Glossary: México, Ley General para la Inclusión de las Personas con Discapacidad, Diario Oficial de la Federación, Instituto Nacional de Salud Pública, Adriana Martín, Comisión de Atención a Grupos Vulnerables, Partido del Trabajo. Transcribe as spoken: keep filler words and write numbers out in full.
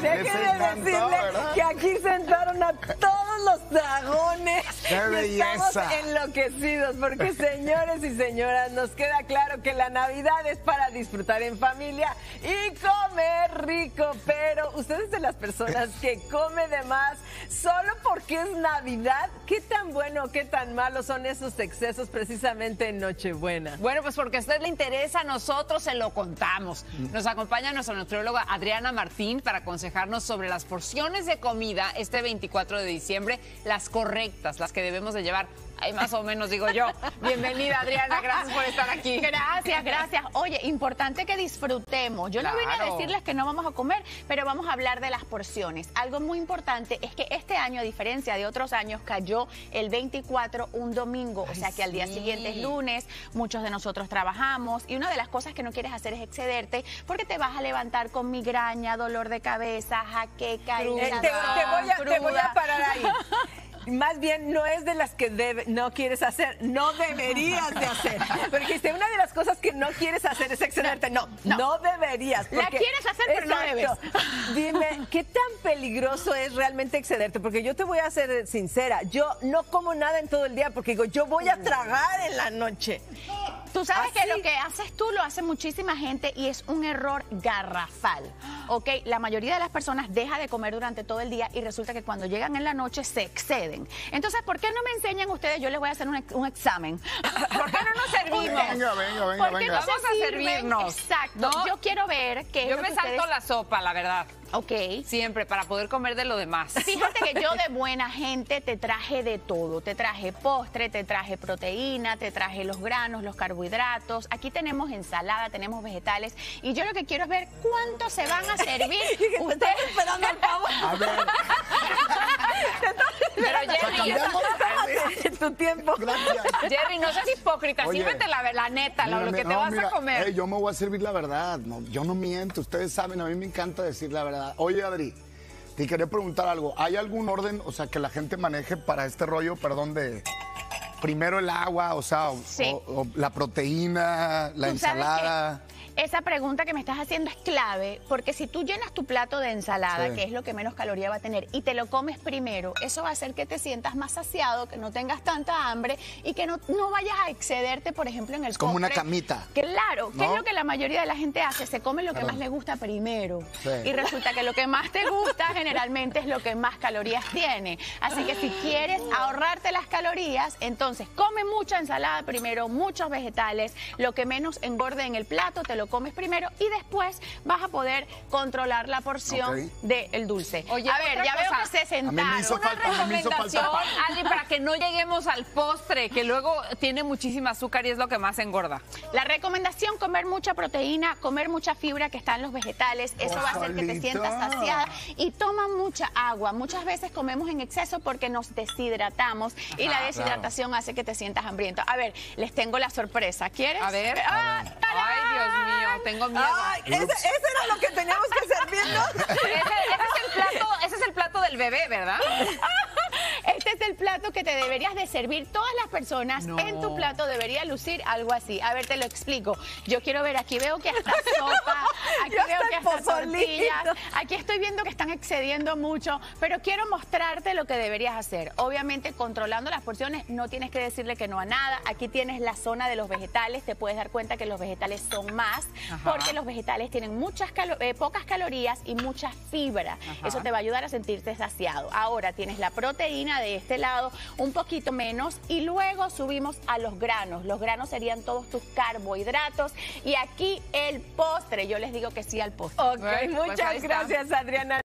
Déjenme decirle que aquí sentaron a todos los dragones. ¡Qué belleza! Estamos enloquecidos porque, señores y señoras, nos queda claro que la Navidad es para disfrutar en familia y comer rico, pero ustedes de las personas que come de más solo porque es Navidad, ¿qué tan bueno o qué tan malo son esos excesos precisamente en Nochebuena? Bueno, pues porque a usted le interesa, nosotros se lo contamos. Nos acompaña nuestra nutrióloga Adriana Martín para aconsejarnos sobre las porciones de comida este veinticuatro de diciembre, las correctas, las que debemos de llevar. Ahí más o menos digo yo. Bienvenida, Adriana, gracias por estar aquí. Gracias, gracias. Oye, importante que disfrutemos. Yo claro. no vine a decirles que no vamos a comer, pero vamos a hablar de las porciones. Algo muy importante es que este año, a diferencia de otros años, cayó el veinticuatro un domingo. Ay, o sea que sí. al día siguiente es lunes, muchos de nosotros trabajamos y una de las cosas que no quieres hacer es excederte porque te vas a levantar con migraña, dolor de cabeza, jaqueca. Cruda, y te, te, voy a, te voy a parar ahí. Más bien, no es de las que debe, no quieres hacer, no deberías de hacer. Porque si una de las cosas que no quieres hacer es excederte. No, no, no deberías. La quieres hacer, pero no debes. Dime, ¿qué tan peligroso es realmente excederte? Porque yo te voy a ser sincera, yo no como nada en todo el día porque digo, yo voy a tragar en la noche. Tú sabes Así. que lo que haces tú lo hace muchísima gente y es un error garrafal, ¿ok? La mayoría de las personas deja de comer durante todo el día y resulta que cuando llegan en la noche se exceden. Entonces, ¿por qué no me enseñan ustedes? Yo les voy a hacer un, un examen. ¿Por qué no nos servimos? Venga, venga, venga. ¿Por qué venga. No vamos a servirnos? Exacto. ¿No? Yo quiero ver que... Yo me que salto ustedes... la sopa, la verdad. Ok. Siempre, para poder comer de lo demás. Fíjate que yo de buena gente te traje de todo. Te traje postre, te traje proteína, te traje los granos, los carbohidratos. Aquí tenemos ensalada, tenemos vegetales. Y yo lo que quiero es ver cuánto se van a servir ustedes. esperando al pavo. A ver. Pero Jerry, en tu tiempo. Gracias. Jerry, no seas hipócrita. Oye, sírvete la, la neta, mira, lo que no, te vas mira, a comer. Hey, yo me voy a servir la verdad. No, yo no miento. Ustedes saben, a mí me encanta decir la verdad. Oye, Adri, te quería preguntar algo. ¿Hay algún orden, o sea, que la gente maneje para este rollo, perdón, de primero el agua, o sea, o, sí. o, o la proteína, la ensalada? Esa pregunta que me estás haciendo es clave, porque si tú llenas tu plato de ensalada, sí. que es lo que menos caloría va a tener, y te lo comes primero, eso va a hacer que te sientas más saciado, que no tengas tanta hambre y que no, no vayas a excederte, por ejemplo, en el es como compre. Una camita. Claro, ¿no? Que es lo que la mayoría de la gente hace, se come lo claro. que más le gusta primero. Sí. Y resulta que lo que más te gusta generalmente es lo que más calorías tiene. Así que si quieres ahorrarte las calorías, entonces come mucha ensalada primero, muchos vegetales, lo que menos engorde en el plato te lo comes primero y después vas a poder controlar la porción okay. del dulce. Oye, a ver, ya cosa. veo que se sentaron. Una falta, recomendación, Adri, para que no lleguemos al postre, que luego tiene muchísima azúcar y es lo que más engorda. La recomendación, comer mucha proteína, comer mucha fibra que está en los vegetales, eso oh, va a hacer solita. que te sientas saciada y toma mucha agua. Muchas veces comemos en exceso porque nos deshidratamos Ajá, y la deshidratación claro. hace que te sientas hambriento. A ver, les tengo la sorpresa. ¿Quieres? A ver. Ah, a ver. Ay, Dios mío. Yo tengo miedo. Ay, ese, ese era lo que teníamos que servirnos. Ese, ese, es el plato, ese es el plato del bebé, ¿verdad? Este es el plato que te deberías de servir todas las personas. No. En tu plato debería lucir algo así. A ver, te lo explico. Yo quiero ver, aquí veo que hasta sopa, aquí Yo veo que hasta tortillas, aquí estoy viendo que están excediendo mucho, pero quiero mostrarte lo que deberías hacer. Obviamente, controlando las porciones, no tienes que decirle que no a nada. Aquí tienes la zona de los vegetales, te puedes dar cuenta que los vegetales son más, Ajá. porque los vegetales tienen muchas calo eh, pocas calorías y mucha fibra. Ajá. Eso te va a ayudar a sentirte saciado. Ahora tienes la proteína de este lado, un poquito menos, y luego subimos a los granos. Los granos serían todos tus carbohidratos y aquí el postre. Yo les digo que sí al postre. Ok, bueno, muchas pues gracias, Adriana.